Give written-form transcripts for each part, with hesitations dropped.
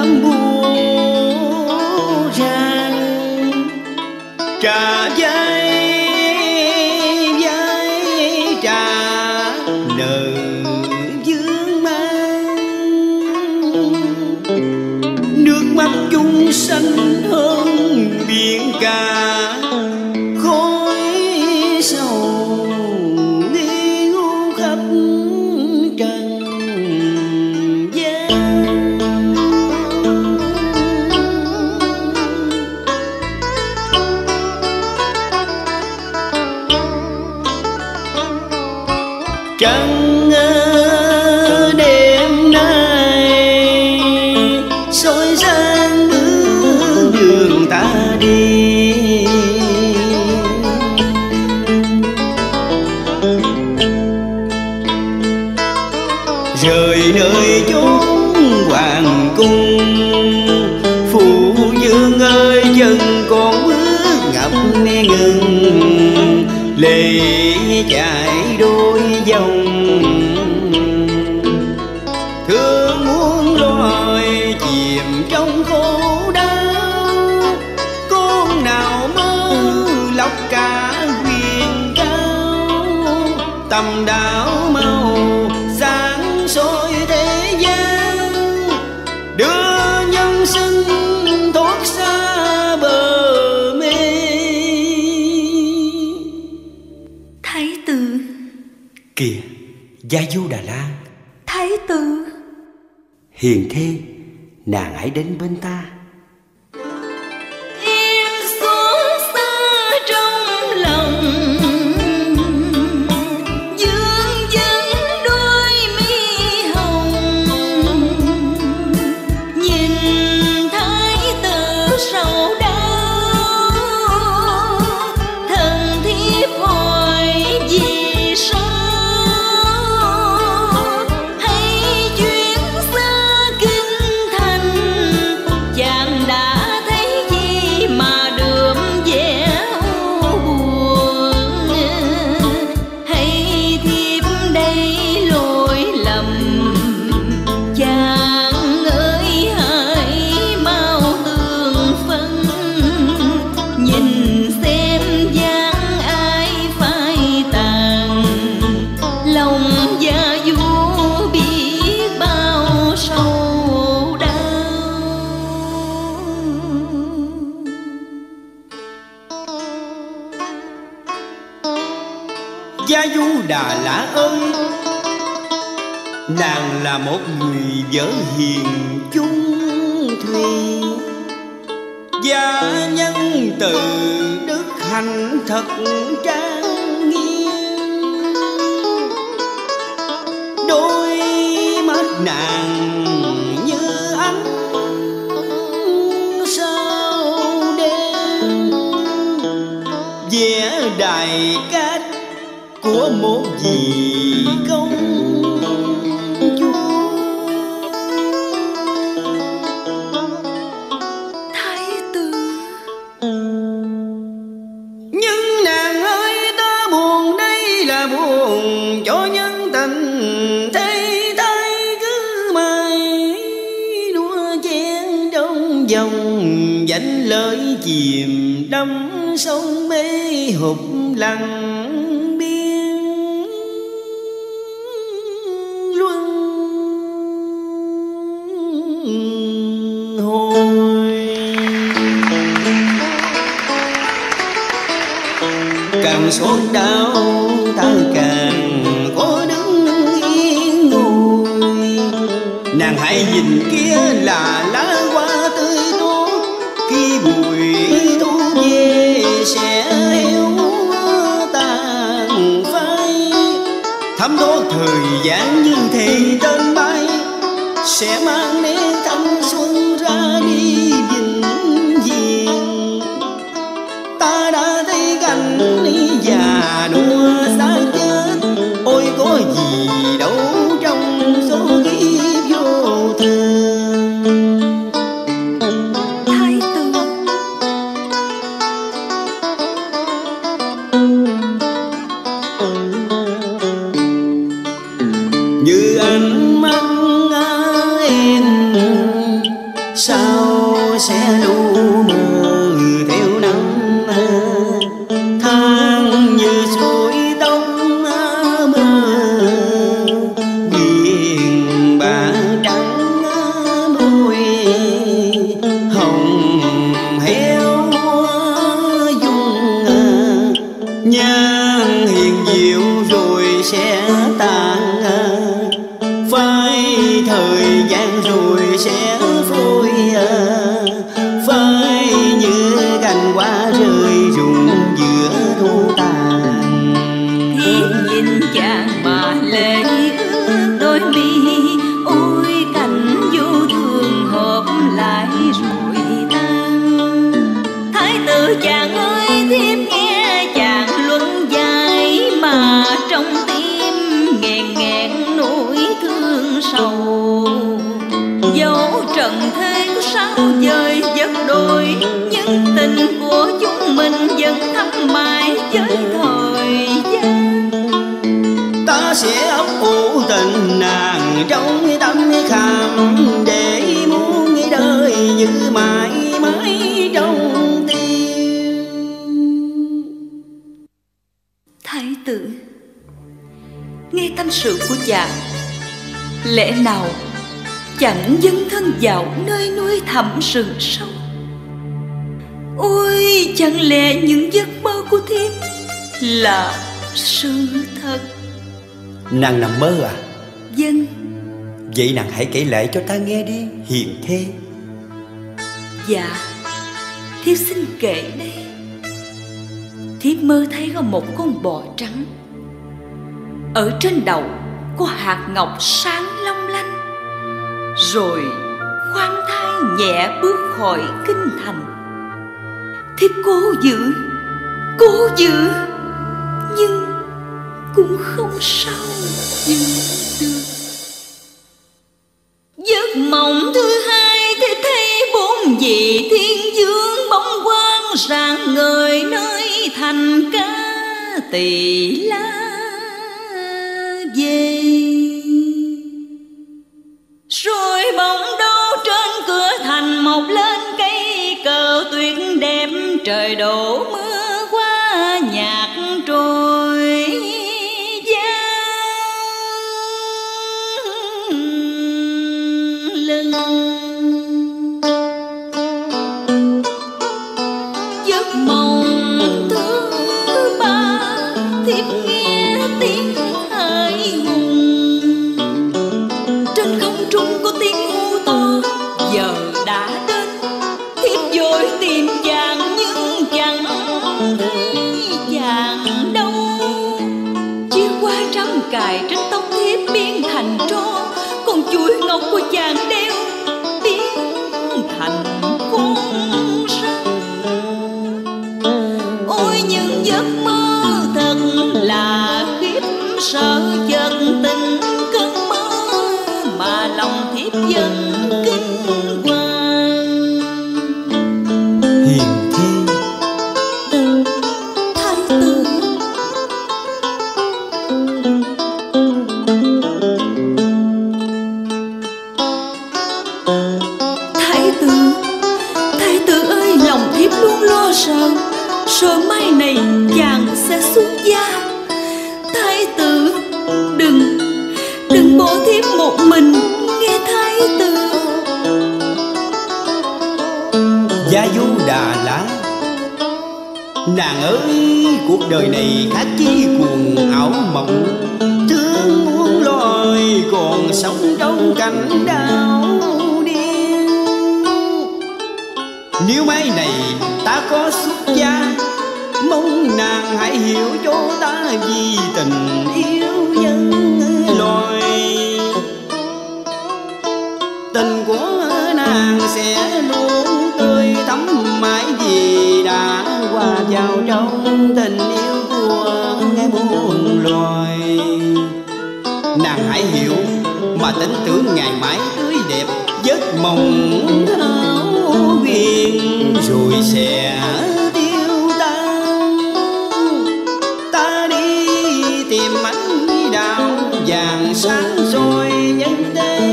lắm buồn ràng trà dây dây trà nợ dương mang nước mắt chung xanh hơn biển cả khói sầu nghi ngô khắp trần gian. Trăng đêm nay soi sáng bước đường ta đi, rời nơi chốn hoàng cung. Phụ dương ơi chân con bước ngập ngừng lệ chảy đôi dòng, thương muốn rồi chìm trong khổ đau. Con nào mơ lọc cả quyền cao, tầm đảo màu sáng soi thế gian, đưa nhân sinh thoát xa bờ mê. Thái tử kìa, Gia Du Đà Lan. Thái tử hiền thê, nàng hãy đến bên ta. Em xót xa trong lòng, dương dâng đôi mi hồng, nhìn thái tử sầu đau, thần thiếp hỏi vì sao. Gia Du Đà Lã ơi, nàng là một người vợ hiền chung thùy, gia nhân từ đức hạnh thật trang nghiêm. Đôi mắt nàng như ánh sao đêm, vẽ đài cát của một vị công chúa. Thái tử nhưng nàng ơi, ta buồn đây là buồn cho nhân tình, thấy tay cứ mãi đua chen trong vòng vánh lời chìm đắm sông mê hụt lặng. Càng xót đau ta càng có đứng yên ngồi, nàng hãy nhìn kia là lá hoa tươi tốt, khi bụi thu về sẽ héo tàn phai. Thấm thốt thời gian như thì tên bay, sẽ mang nét thanh xuân ra đi vĩnh viễn. Ta đã thấy cảnh già đua xa chết, ôi có gì đâu trong số kiếp vô thường. Thái tử như ánh mắt em sao sẽ lu mờ theo nắng thang như suối tông mơ biển bạc trắng môi hồng héo dung nhan hiền diệu rồi sẽ tan phai thời gian rồi sẽ sẽ ấp ủ tình nàng trong tâm khảm để muốn đời như mãi mãi trong tim. Thái tử, nghe tâm sự của chàng, lẽ nào chẳng dấn thân vào nơi núi thẳm rừng sâu? Ôi, chẳng lẽ những giấc mơ của thiếp là sự thật? Nàng nằm mơ à? Vâng. Vậy nàng hãy kể lại cho ta nghe đi, hiền thê. Dạ, thiếp xin kể đây. Thiếp mơ thấy có một con bò trắng, ở trên đầu có hạt ngọc sáng long lanh, rồi khoan thai nhẹ bước khỏi kinh thành. Thiếp cố giữ, nhưng cũng không sao dừng được. Giấc mộng thứ hai thì thấy bốn vị thiên dương bóng quang rạng ngời nơi thành Ca Tỳ La về. Rồi bóng đó trên cửa thành mọc lên cây cờ tuyệt đẹp, trời đổ mưa qua nhạc trôi. Nàng ơi, cuộc đời này khác chi cuồng ảo mộng, thương muốn lôi còn sống trong cảnh đau điên. Nếu mai này ta có xuất gia, mong nàng hãy hiểu cho ta vì tình yêu nhân loại. Tình của nàng sẽ luôn tươi tắm mãi vì đã qua vào trong tình yêu của nghe buồn loài. Nàng hãy hiểu mà tin tưởng ngày mãi tươi đẹp, giấc mộng hão huyền rồi sẽ tiêu tan. Ta đi tìm ánh đào vàng sáng soi nhân thế,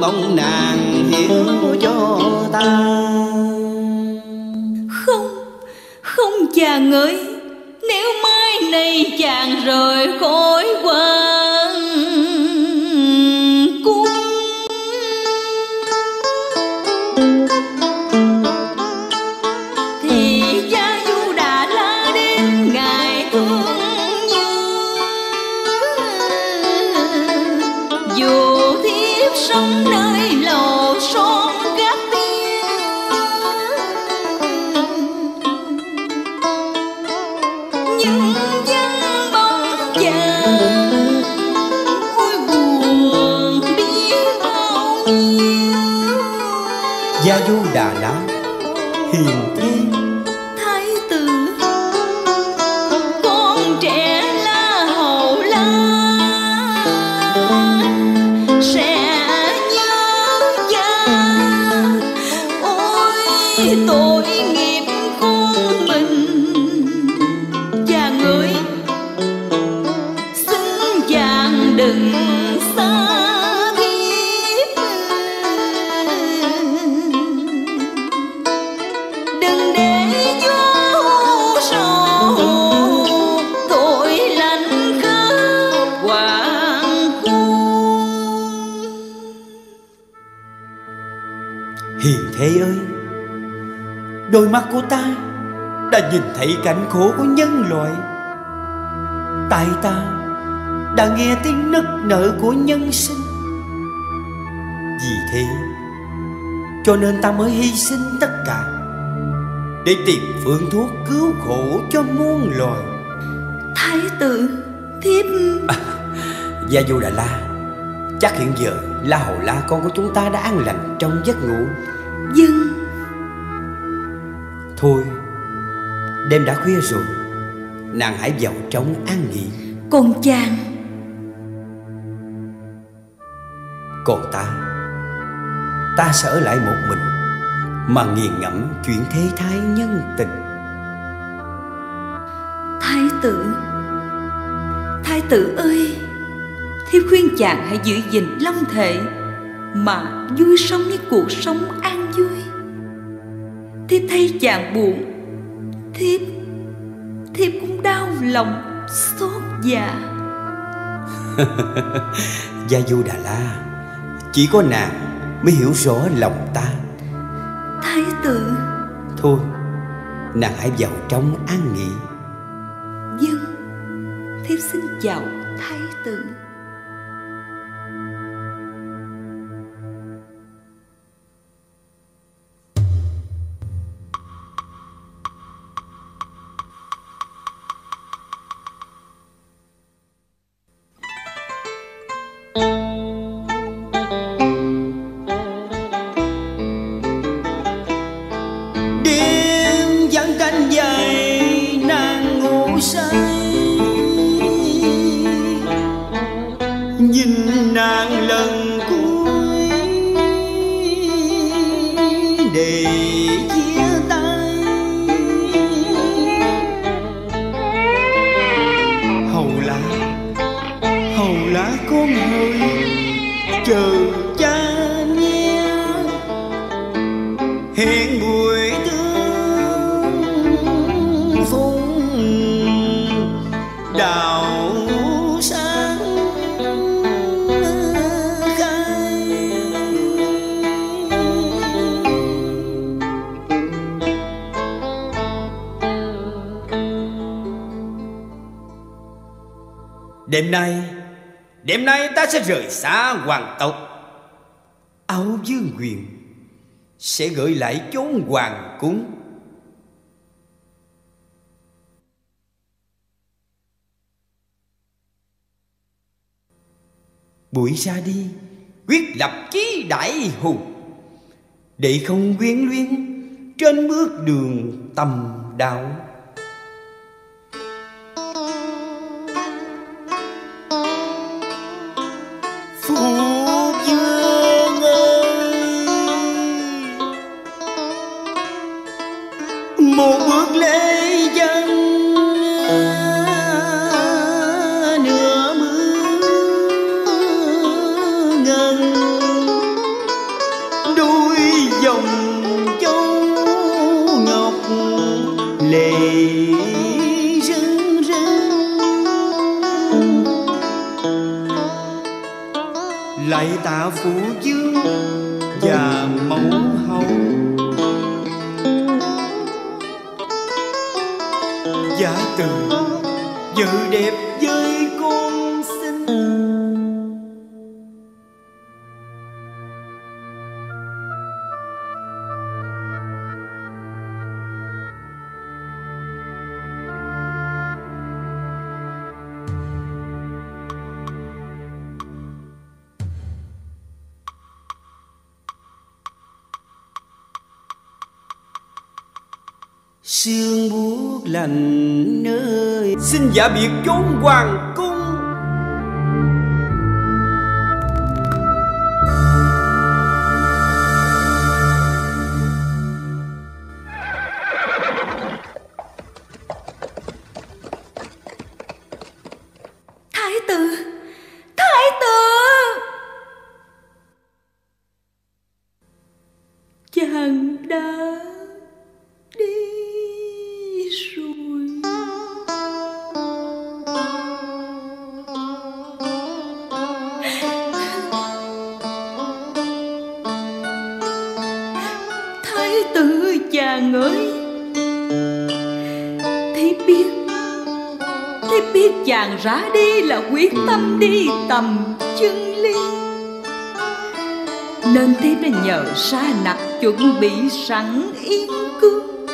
mong nàng hiểu cho là người. Nếu mai này chàng rời khỏi quan cung, thì gia du đã la đến ngài thương như. Dù thiếp sống nơi lầu son các tiên, nhưng dân bóng vàng vui buồn biết bao nhiêu. Gia du Đà Đá hiền thiên thái tử, con trẻ La Hầu La sẽ nhớ cha. Ôi tội nghiệp con mình, chàng ơi xin chàng đừng xa thiếp. Đừng để gió sầu tội lành khắp hoàng cung. Hiền Thế ơi, đôi mắt của ta đã nhìn thấy cảnh khổ của nhân loại, tai ta đã nghe tiếng nức nở của nhân sinh. Vì thế cho nên ta mới hy sinh tất cả để tìm phương thuốc cứu khổ cho muôn loài. Thái tử, thiếp À, Gia Du Đà La, chắc hiện giờ La Hầu La con của chúng ta đã an lành trong giấc ngủ. dưng Thôi, đêm đã khuya rồi, nàng hãy vào trong an nghỉ. Còn chàng? Còn ta sẽ ở lại một mình mà nghiền ngẫm chuyện thế thái nhân tình. Thái tử, thái tử ơi, thiếp khuyên chàng hãy giữ gìn long thể mà vui sống với cuộc sống an vui. Thiếp thấy chàng buồn, thiếp cũng đau lòng xót dạ. Gia Du Đà La, chỉ có nàng mới hiểu rõ lòng ta. Thái tử, thôi nàng hãy vào trong an nghỉ. Vâng, thiếp xin chào thái tử. Đêm nay ta sẽ rời xa hoàng tộc. Áo Dương Quyền sẽ gửi lại chốn hoàng cung. Buổi ra đi quyết lập chí đại hùng, để không quyến luyến trên bước đường tầm đạo. Một bước lễ dân nửa mưa ngân, đuôi dòng châu ngọc lệ tạ phụ dương và mẫu hậu, giả từ dự đẹp với con xin. Sương buốt lạnh nơi xin giả biệt chốn hoàng cung, thái tử, thái tử, chàng đã đi. Chàng ơi, Thiếp biết chàng ra đi là quyết tâm đi tầm chân lý, nên thiếp đã nhờ Sa Nặc chuẩn bị sẵn yến cương.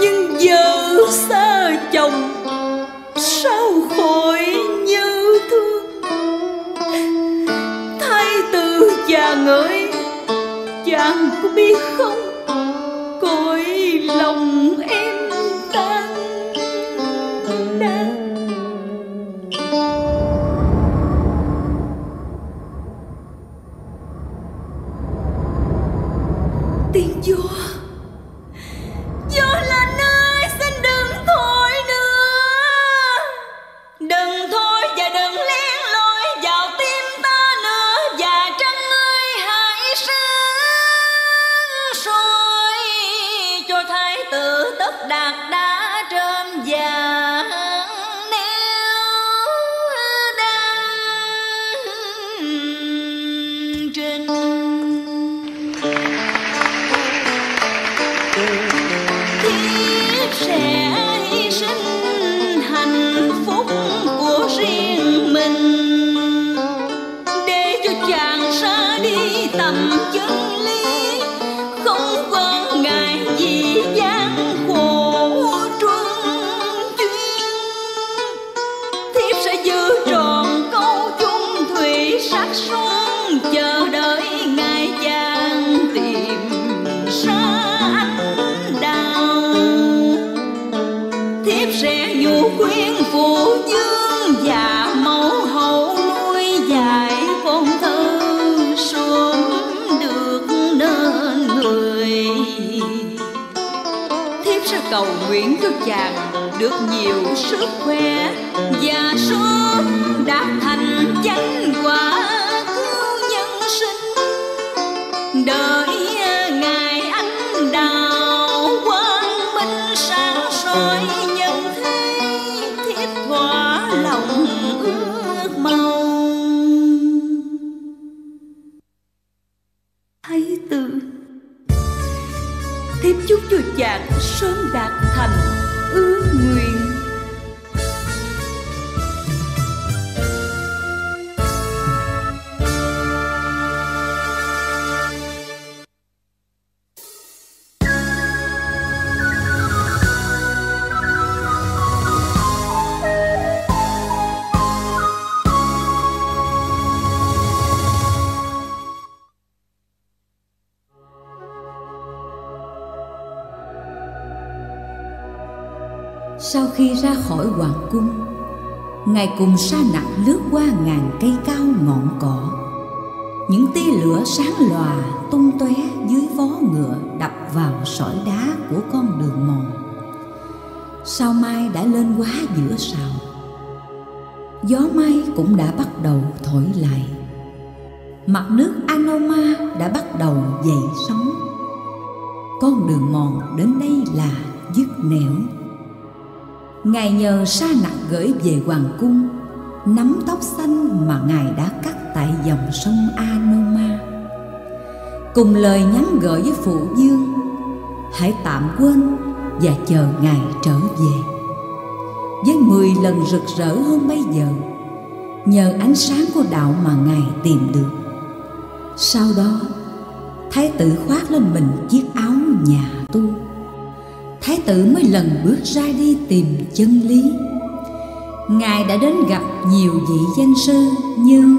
Nhưng giờ xa chồng sao khỏi nhớ thương. Thái tử chàng ơi, chàng có biết không, cõi lòng em tan nát. Tiếng gió Lan ơi, xin đừng thôi nữa, đừng thôi và đừng lén. Tất Đạt Đa trên vàng neo đăng trên. Thiếp sẽ hy sinh hạnh phúc của riêng mình để cho chàng ra đi tầm chân lý, không quan ngại gì gian. Sắc son chờ đợi ngày chàng tìm ra ánh đào. Thiếp sẽ nhủ khuyên phụ dương và mẫu hậu nuôi dạy con thơ sớm được nên người. Thiếp sẽ cầu nguyện cho chàng được nhiều sức khỏe và sớm đạt thành chánh quả. Đợi ngày ánh đào quang minh sáng soi nhân thế, thiếp thỏa lòng ước mong. Thái tử, thiếp chúc cho chàng sớm đạt thành ước nguyện. Sau khi ra khỏi hoàng cung, ngài cùng Sa Nặc lướt qua ngàn cây cao ngọn cỏ. Những tia lửa sáng lòa tung tóe dưới vó ngựa đập vào sỏi đá của con đường mòn. Sao mai đã lên quá giữa sào. Gió mai cũng đã bắt đầu thổi lại. Mặt nước Anoma đã bắt đầu dậy sóng. Con đường mòn đến đây là dứt nẻo. Ngài nhờ Sa Nặc gửi về hoàng cung nắm tóc xanh mà Ngài đã cắt tại dòng sông Anoma, cùng lời nhắn gửi với phụ vương: hãy tạm quên và chờ Ngài trở về. Với 10 lần rực rỡ hơn bây giờ, nhờ ánh sáng của đạo mà Ngài tìm được. Sau đó, Thái tử khoác lên mình chiếc áo nhà tu. Thái tử mới lần bước ra đi tìm chân lý. Ngài đã đến gặp nhiều vị danh sư như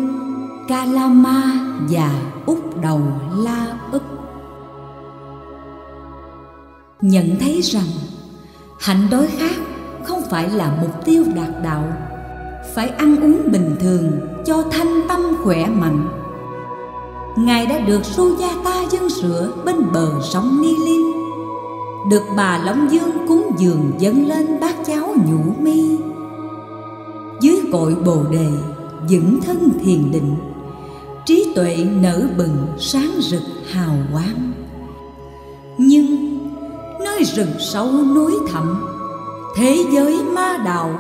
Kalama và Úc-đầu-la-ức. Nhận thấy rằng hạnh đói khát không phải là mục tiêu đạt đạo, phải ăn uống bình thường cho thanh tâm khỏe mạnh. Ngài đã được Sujata dâng sữa bên bờ sông Ni Liên, được bà Long Dương cúng dường dâng lên bát cháo nhũ mi. Dưới cội bồ đề vững thân thiền định, trí tuệ nở bừng sáng rực hào quang. Nhưng nơi rừng sâu núi thẳm, thế giới ma đạo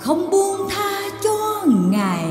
không buông tha cho Ngài.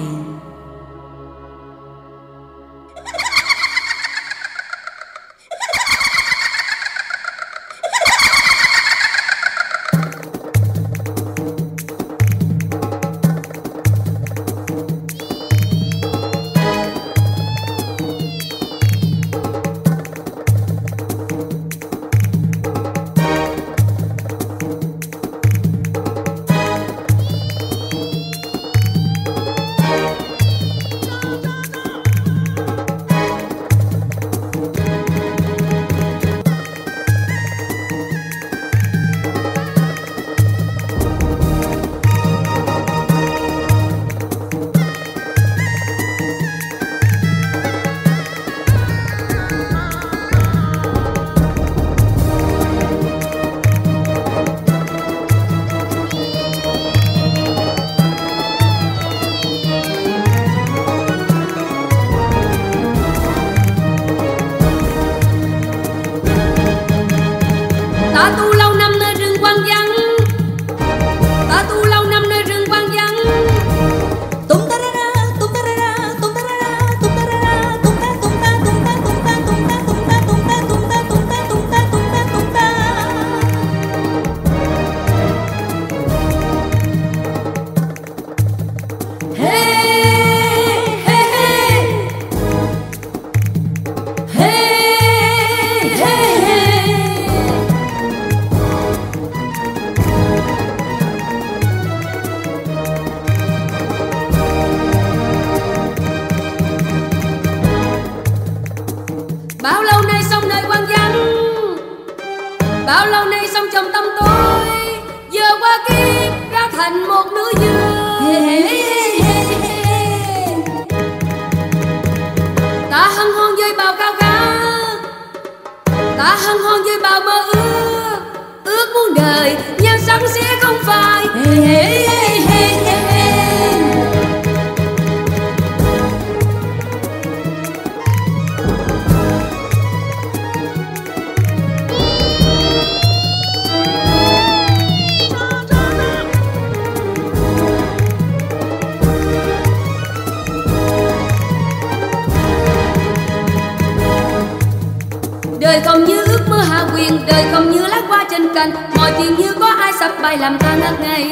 Đời không như ước mơ hạ quyền, đời không như lá hoa trên cành, mọi chuyện như có ai sắp bay làm ta ngất ngây.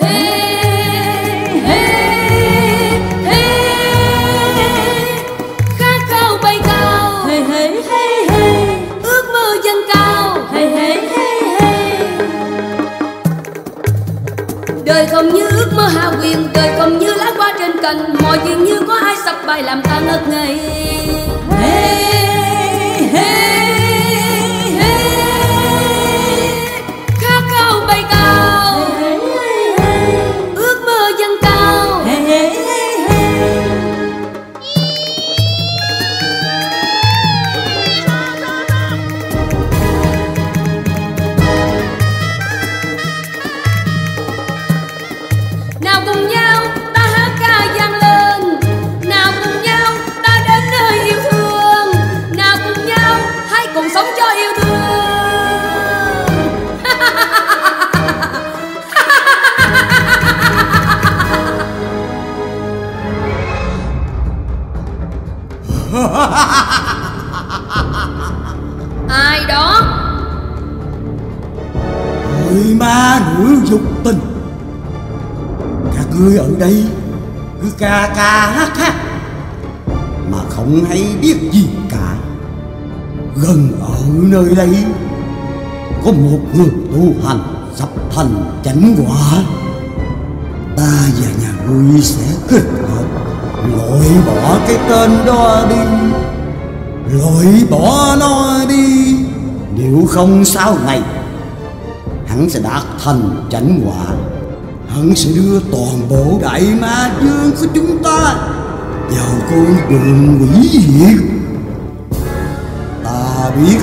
Hey, hey, hey, khát khao bay cao. Hey, hey, hey, hey, ước mơ dâng cao. Hey, hey, hey, hey, đời không như ước mơ hạ quyền, đời không như lá hoa trên cành, mọi chuyện như có ai sắp bay làm ta ngất ngây. Hey, nào cùng nhau ta hát ca vang lên, nào cùng nhau ta đến Ai đó? Người ma nữ dục tình. Các ngươi ở đây cứ ca ca hát hát mà không hay biết gì cả. Gần ở nơi đây có một người tu hành sắp thành chánh quả. Ta và nhà ngươi sẽ kết hợp, loại bỏ cái tên đó đi, loại bỏ nó đi. Nếu không sau này hắn sẽ đạt thành chánh quả. Hắn sẽ đưa toàn bộ đại ma vương của chúng ta vào con đường hủy diệt. Ta biết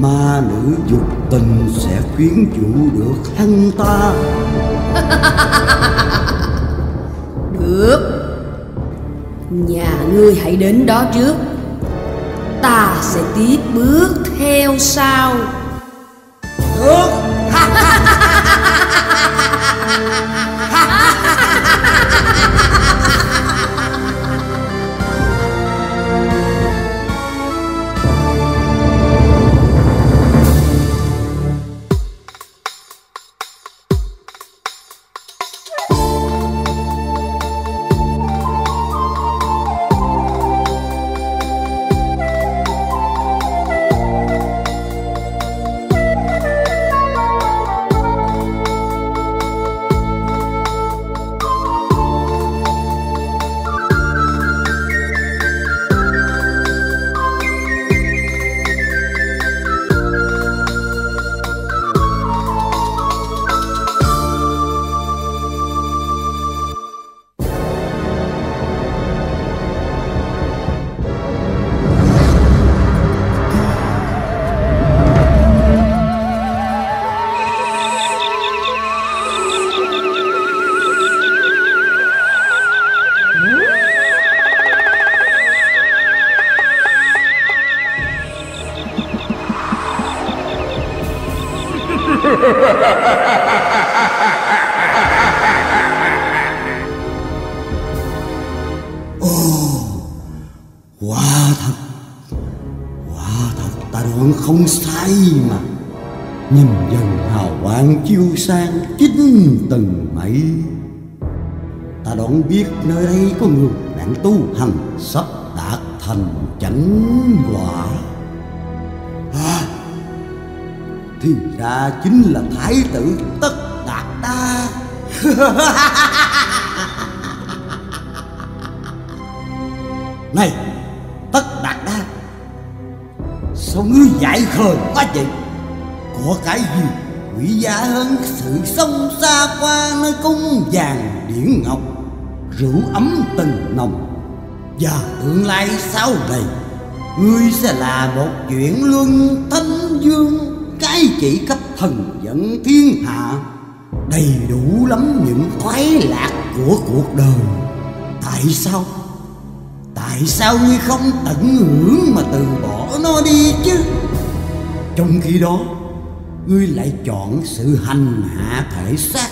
ma nữ dục tình sẽ quyến rũ được hắn ta. Được, nhà ngươi hãy đến đó trước, ta sẽ tiếp bước theo sau. Được. Sang chính từng mảy. Ta đoán biết nơi đây có người đang tu hành sắp đạt thành chánh quả. Thì ra chính là thái tử Tất Đạt Đa. Này Tất Đạt Đa, sao ngươi dại khờ quá vậy? Có cái gì quý giá hơn sự sông xa qua nơi cung vàng điển ngọc, rượu ấm tình nồng? Và tương lai sau này ngươi sẽ là một chuyển luân thánh vương, cái chỉ cấp thần dẫn thiên hạ, đầy đủ lắm những khoái lạc của cuộc đời. Tại sao? Tại sao ngươi không tận hưởng mà từ bỏ nó đi chứ? Trong khi đó ngươi lại chọn sự hành hạ thể xác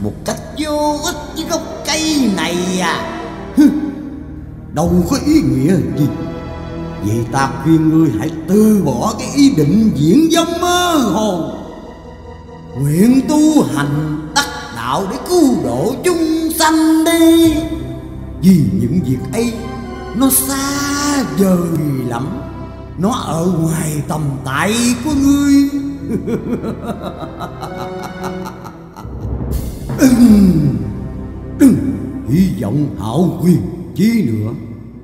một cách vô ích với gốc cây này à? Đâu có ý nghĩa gì. Vậy ta khuyên ngươi hãy từ bỏ cái ý định viễn vông mơ hồ, nguyện tu hành đắc đạo để cứu độ chúng sanh đi. Vì những việc ấy nó xa vời lắm, nó ở ngoài tầm tay của ngươi. Đừng hy vọng hảo quyền chi nữa,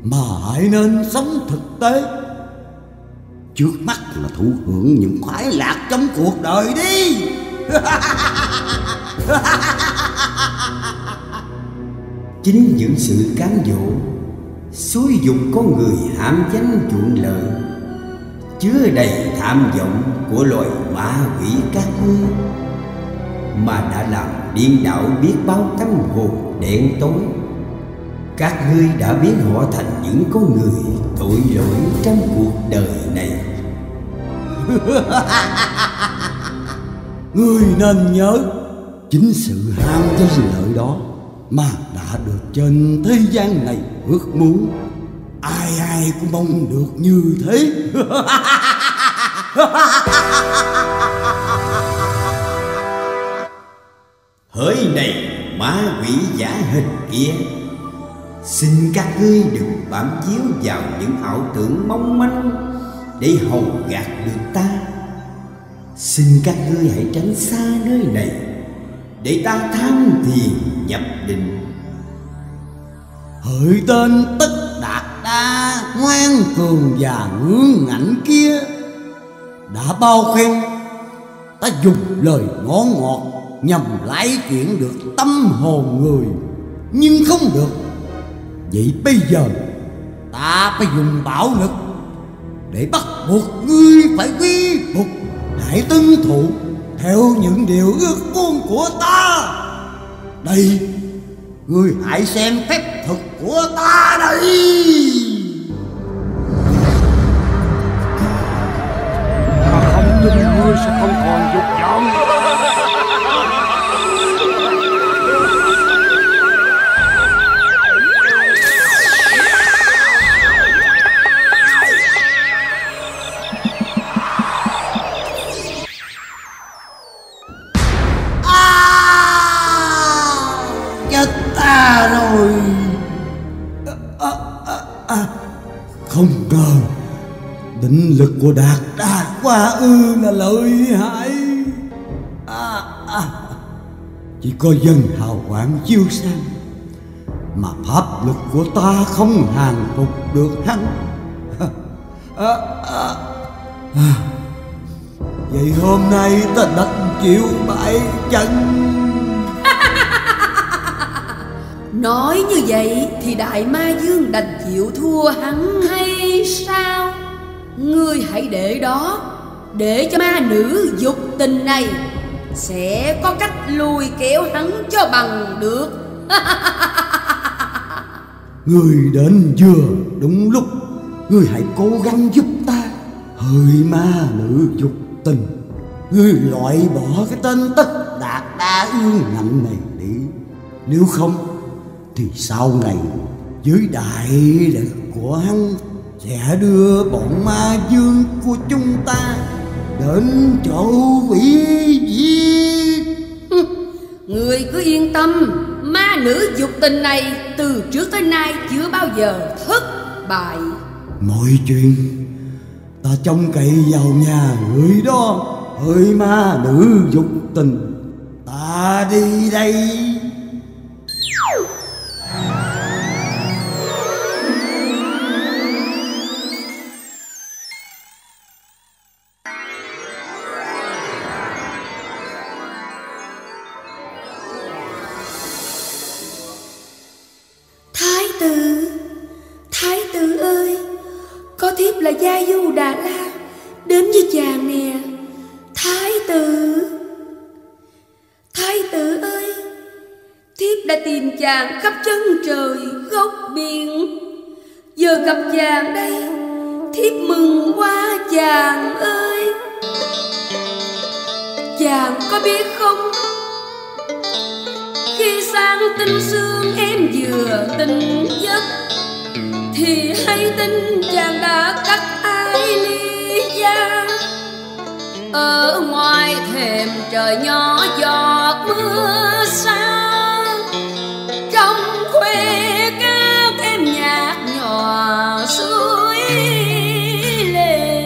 mà hãy nên sống thực tế. Trước mắt là thụ hưởng những khoái lạc trong cuộc đời đi. Chính những sự cám dỗ xúi dục con người hãm danh chuộng lợi, chứa đầy tham vọng của loài ma quỷ các ngươi, mà đã làm điên đảo biết bao tâm hồn đen tối. Các ngươi đã biến họ thành những con người tội lỗi trong cuộc đời này. Ngươi nên nhớ, chính sự ham danh lợi đó mà đã được trên thế gian này ước muốn. Ai ai cũng mong được như thế. Hỡi này ma quỷ giả hình kia, xin các ngươi đừng bám víu vào những ảo tưởng mong manh để hầu gạt được ta. Xin các ngươi hãy tránh xa nơi này để ta tham thiền nhập định. Hỡi tên Tất Đạt Đa ngoan cường và ngưỡng ngạnh kia, đã bao khen ta dùng lời ngó ngọt nhằm lái chuyển được tâm hồn người, nhưng không được. Vậy bây giờ ta phải dùng bạo lực để bắt buộc ngươi phải quy phục, hãy tuân thủ theo những điều ước muốn của ta. Đây, ngươi hãy xem phép thuật của ta đây. Ta không tin ngươi sẽ không còn dục vọng. Không ngờ định lực của Đạt Đa quá ư là lợi hại. Chỉ có dân hào quảng chiêu sang mà pháp lực của ta không hàng phục được hắn. Vậy hôm nay ta đành chịu bại trận. Nói như vậy thì Đại Ma Vương đành chịu thua hắn hay sao? Ngươi hãy để đó, để cho ma nữ dục tình này sẽ có cách lùi kéo hắn cho bằng được. Ngươi đến vừa đúng lúc, ngươi hãy cố gắng giúp ta. Hỡi ma nữ dục tình, ngươi loại bỏ cái tên Tất Đạt Đa ương ngạnh này đi. Nếu không thì sau này dưới đại lực của hắn sẽ đưa bọn ma vương của chúng ta đến chỗ hủy diệt. Người cứ yên tâm, ma nữ dục tình này từ trước tới nay chưa bao giờ thất bại. Mọi chuyện ta trông cậy vào nhà người đó. Hỡi ma nữ dục tình, ta đi đây. Khắp chân trời góc biển, giờ gặp chàng đây, thiếp mừng quá chàng ơi. Chàng có biết không, khi sang tinh sương em vừa tỉnh giấc, thì hay tin chàng đã cắt ai ly gián. Ở ngoài thềm trời nhỏ giọt mưa xa, các em nhạt nhòa suối lệ.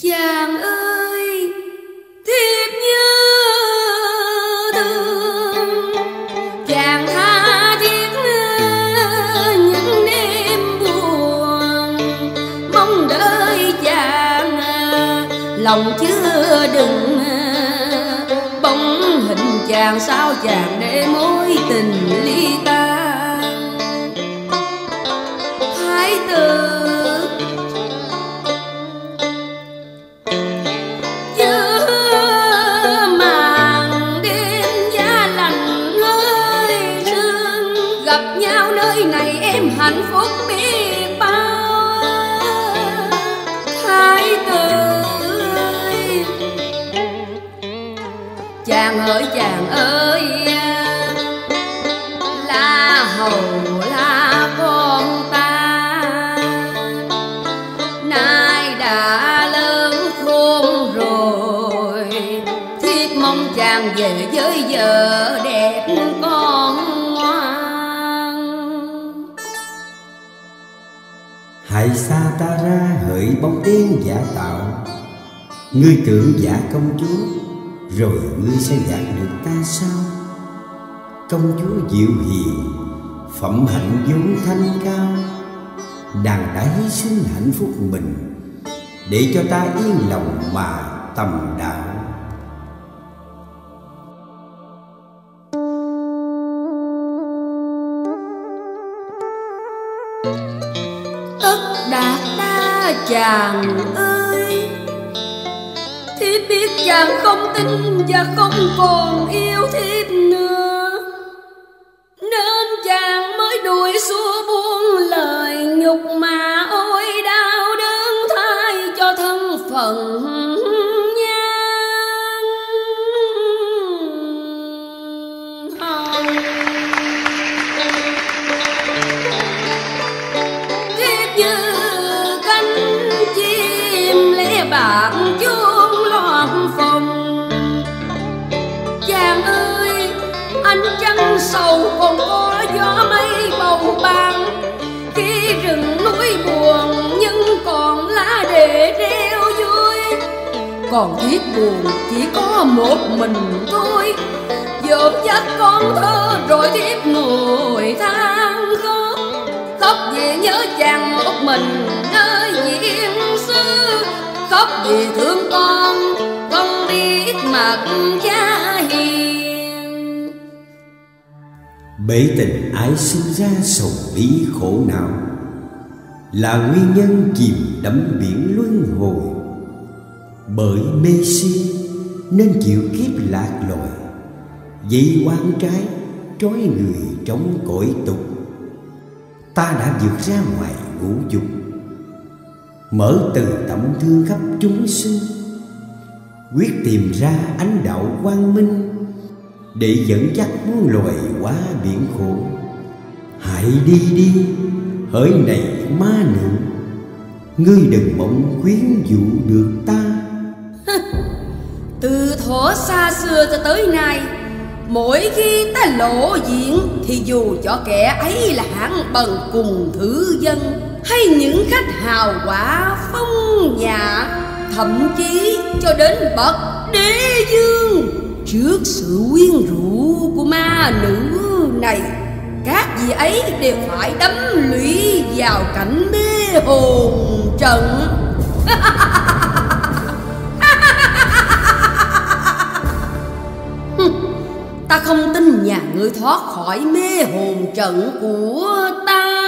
Chàng ơi, thiếp nhớ thương chàng tha thiết những đêm buồn, mong đợi chàng lòng chưa đừng bóng hình chàng. Sao chàng để mối tình ly ta? Chàng ơi, chàng ơi, về với vợ đẹp con ngoan. Hãy xa ta ra hỡi bóng đen giả tạo, ngươi tưởng giả công chúa rồi ngươi sẽ gạt được ta sao? Công chúa dịu hiền, phẩm hạnh vốn thanh cao, nàng đã hy sinh hạnh phúc mình để cho ta yên lòng mà tầm đạo. Chàng ơi, thiếp biết chàng không tin và không còn yêu thiếp nữa, nên chàng mới đuổi xua buông lời nhục mà ôi đau đớn thay cho thân phận nhan hồng. Thiếp như bạn chuông loạn phòng, chàng ơi anh chẳng sầu còn có gió mây bầu bàn, khi rừng núi buồn nhưng còn lá để reo vui, còn thiết buồn chỉ có một mình thôi, dồn dắt con thơ rồi tiếp ngồi than khóc, khóc vì nhớ chàng một mình nơi diêm xứ, khóc vì thương con biết mặt cha hiền. Bể tình ái sinh ra sầu bi khổ não, là nguyên nhân chìm đắm biển luân hồi. Bởi mê si nên chịu kiếp lạc loài, vì oan trái trói người trong cõi tục. Ta đã vượt ra ngoài ngũ dục, mở từ tẩm thương khắp chúng sinh, quyết tìm ra ánh đạo quang minh để dẫn dắt muôn loài qua biển khổ. Hãy đi đi hỡi này ma nữ, ngươi đừng mong quyến dụ được ta. Từ thuở xa xưa cho tới nay, mỗi khi ta lộ diện thì dù cho kẻ ấy là hạng bần cùng thứ dân hay những khách hào quả phong nhã, thậm chí cho đến bậc đế vương, trước sự quyến rũ của ma nữ này, các vị ấy đều phải đắm lũy vào cảnh mê hồn trận. Ta không tin nhà ngươi thoát khỏi mê hồn trận của ta.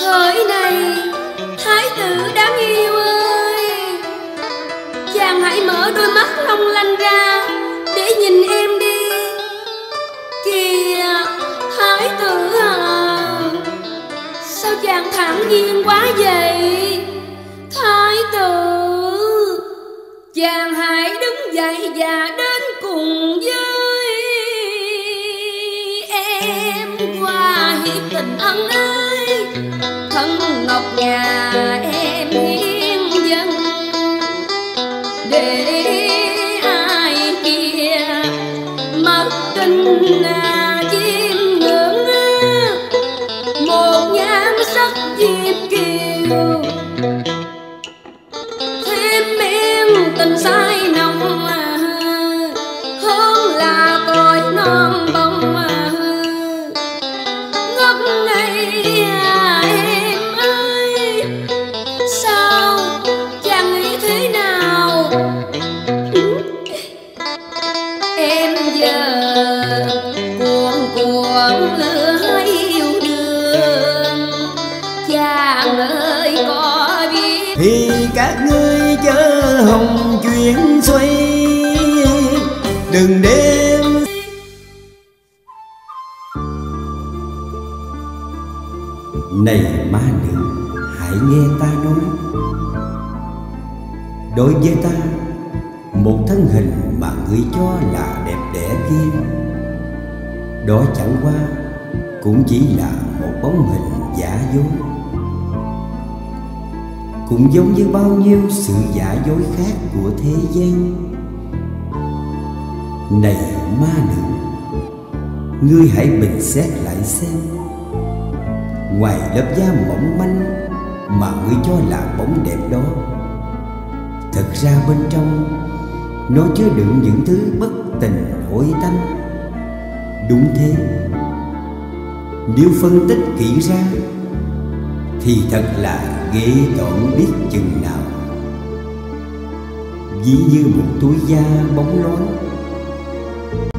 Hỡi này thái tử đáng yêu ơi, chàng hãy mở đôi mắt long lanh ra để nhìn em đi. Kìa thái tử à, sao chàng thản nhiên quá vậy? Thái tử, chàng hãy đứng dậy và đến cùng với em qua hiệp tình ân ái, thân ngọc nhà em hiến dâng để ai kia mất tình chiêm ngưỡng một nhan sắc diệp kiều. Tình say nồng hơn là còi non bông, ngất ngây em ơi, sao chàng nghĩ thế nào? Em giờ cuồng lửa yêu đương, chàng ơi có biết thì các ngươi chớ hồng chuyển xoay, đừng đêm. Này ma nữ, hãy nghe ta nói. Đối với ta, một thân hình mà ngươi cho là đẹp đẽ kia, đó chẳng qua cũng chỉ là một bóng hình giả dối. Cũng giống như bao nhiêu sự giả dối khác của thế gian. Này ma nữ, ngươi hãy bình xét lại xem, ngoài lớp da mỏng manh mà ngươi cho là bóng đẹp đó, thực ra bên trong nó chứa đựng những thứ bất tình hối tâm. Đúng thế, nếu phân tích kỹ ra thì thật là ghê tởm biết chừng nào. Ví như một túi da bóng loáng,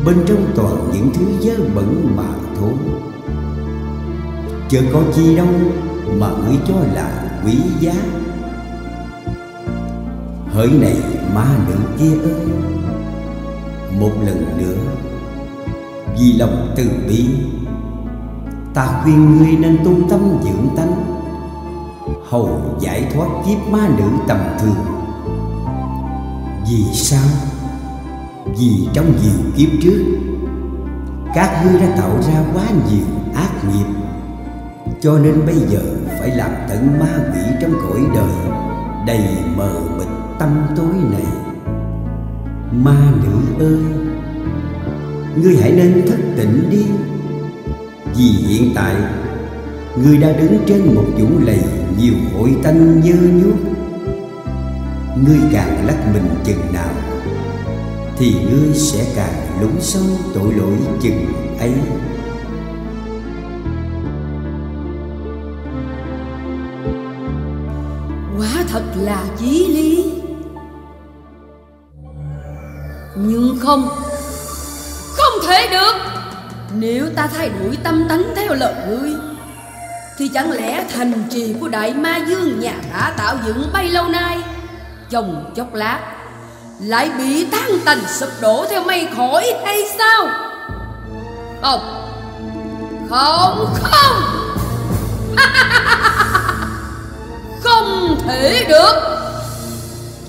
bên trong toàn những thứ dơ bẩn mà thôi, chớ có chi đâu mà ngươi cho là quý giá. Hỡi này ma nữ kia ơi, một lần nữa vì lòng từ bi, ta khuyên ngươi nên tu tâm dưỡng tánh, hầu giải thoát kiếp ma nữ tầm thường. Vì sao? Vì trong nhiều kiếp trước, các ngươi đã tạo ra quá nhiều ác nghiệp, cho nên bây giờ phải làm tận ma quỷ trong cõi đời đầy mờ mịt tâm tối này. Ma nữ ơi, ngươi hãy nên thức tỉnh đi, vì hiện tại ngươi đã đứng trên một vũng lầy nhiều hội tanh nhơ nhuốc. Ngươi càng lắc mình chừng nào thì ngươi sẽ càng lún sâu tội lỗi chừng ấy. Quả thật là chí lý. Nhưng không thể được. Nếu ta thay đổi tâm tánh theo lời ngươi thì chẳng lẽ thành trì của đại ma vương nhà đã tạo dựng bấy lâu nay chồng chốc lát lại bị tan tành sụp đổ theo mây khói hay sao? Không Không thể được.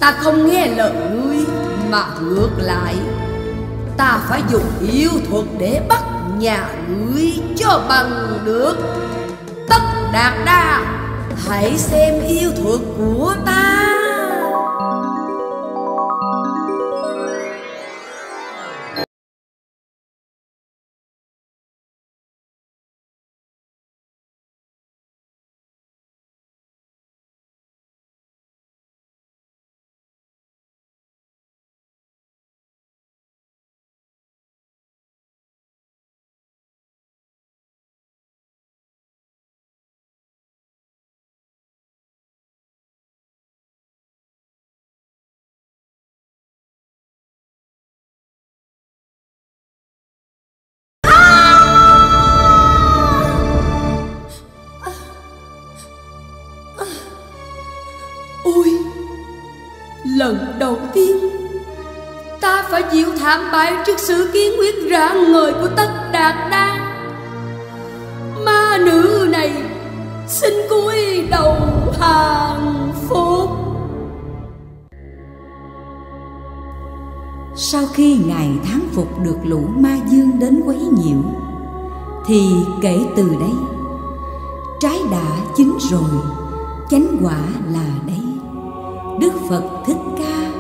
Ta không nghe lời ngươi, mà ngược lại ta phải dùng yêu thuật để bắt nhà ngươi cho bằng được. Tất Đạt Đa, hãy xem yêu thuật của ta. Lần đầu tiên ta phải chịu thảm bại trước sự kiến quyết rạng ngời của Tất Đạt Đa. Ma nữ này xin cúi đầu hàng phục. Sau khi ngài thán phục được lũ ma dương đến quấy nhiễu thì kể từ đây trái đã chín rồi, chánh quả là đấy. Đức Phật Thích Ca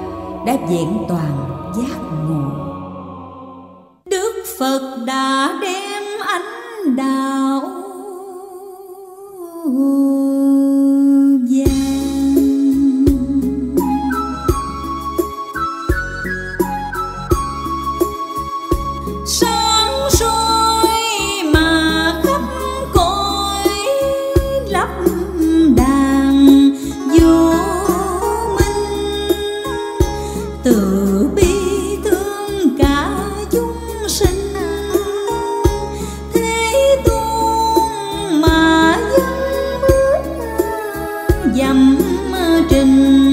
đã vẹn toàn giác ngộ. Đức Phật đã đem ánh đạo vàng sáng soi mà khắp cõi lấp đàn vô. Từ bi thương cả chúng sinh, thế tôn mà dân bước dặm trình.